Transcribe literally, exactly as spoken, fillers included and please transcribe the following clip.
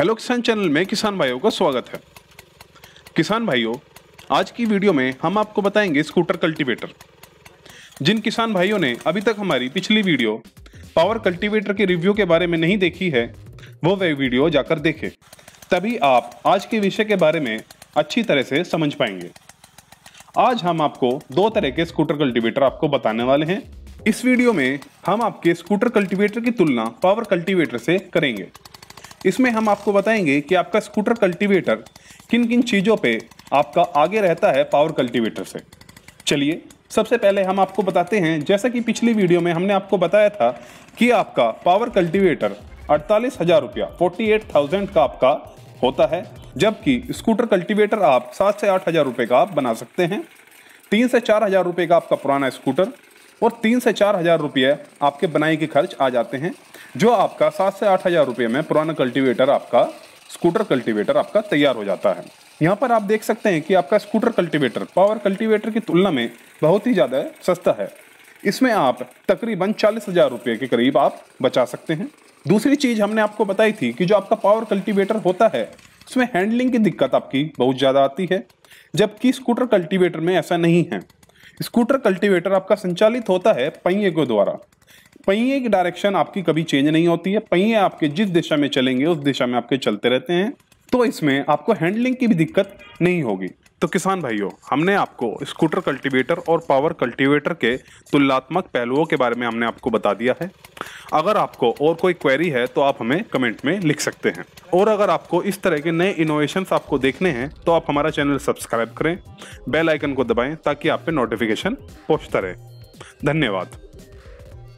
Hello किसान channel में किसान भाइयों का स्वागत है। किसान भाइयों, आज की वीडियो में हम आपको बताएंगे स्कूटर कल्टीवेटर। जिन किसान भाइयों ने अभी तक हमारी पिछली वीडियो पावर कल्टीवेटर के रिव्यू के बारे में नहीं देखी है, वो वह वीडियो जाकर देखें, तभी आप आज के विषय के बारे में अच्छी तरह से समझ पाएंगे। आज हम आपको दो तरह के स्कूटर कल्टीवेटर आपको बताने वाले हैं। इस वीडियो में हम आपके स्कूटर कल्टीवेटर की तुलना पावर कल्टीवेटर से करेंगे। इसमें हम आपको बताएंगे कि आपका स्कूटर कल्टीवेटर किन किन चीज़ों पे आपका आगे रहता है पावर कल्टीवेटर से। चलिए, सबसे पहले हम आपको बताते हैं, जैसा कि पिछली वीडियो में हमने आपको बताया था कि आपका पावर कल्टीवेटर अड़तालीस हज़ार रुपया फोर्टी एट थाउजेंड का आपका होता है, जबकि स्कूटर कल्टीवेटर आप सात से आठ हज़ार रुपये का आप बना सकते हैं। तीन से चार हज़ार रुपये का आपका पुराना स्कूटर और तीन से चार हज़ार रुपये आपके बनाई के खर्च आ जाते हैं, जो आपका सात से आठ हज़ार रुपये में पुराना कल्टीवेटर आपका स्कूटर कल्टीवेटर आपका तैयार हो जाता है। यहाँ पर आप देख सकते हैं कि आपका स्कूटर कल्टीवेटर पावर कल्टीवेटर की तुलना में बहुत ही ज़्यादा सस्ता है। इसमें आप तकरीबन चालीस हज़ार रुपये के करीब आप बचा सकते हैं। दूसरी चीज़ हमने आपको बताई थी कि जो आपका पावर कल्टीवेटर होता है, उसमें हैंडलिंग की दिक्कत आपकी बहुत ज़्यादा आती है, जबकि स्कूटर कल्टीवेटर में ऐसा नहीं है। स्कूटर कल्टीवेटर आपका संचालित होता है पहिए के द्वारा। पहिए की डायरेक्शन आपकी कभी चेंज नहीं होती है, पहिए आपके जिस दिशा में चलेंगे उस दिशा में आपके चलते रहते हैं, तो इसमें आपको हैंडलिंग की भी दिक्कत नहीं होगी। तो किसान भाइयों, हमने आपको स्कूटर कल्टीवेटर और पावर कल्टीवेटर के तुलनात्मक पहलुओं के बारे में हमने आपको बता दिया है। अगर आपको और कोई क्वेरी है तो आप हमें कमेंट में लिख सकते हैं, और अगर आपको इस तरह के नए इनोवेशंस आपको देखने हैं तो आप हमारा चैनल सब्सक्राइब करें, बेल आइकन को दबाएं ताकि आप पे नोटिफिकेशन पहुंचता रहे। धन्यवाद।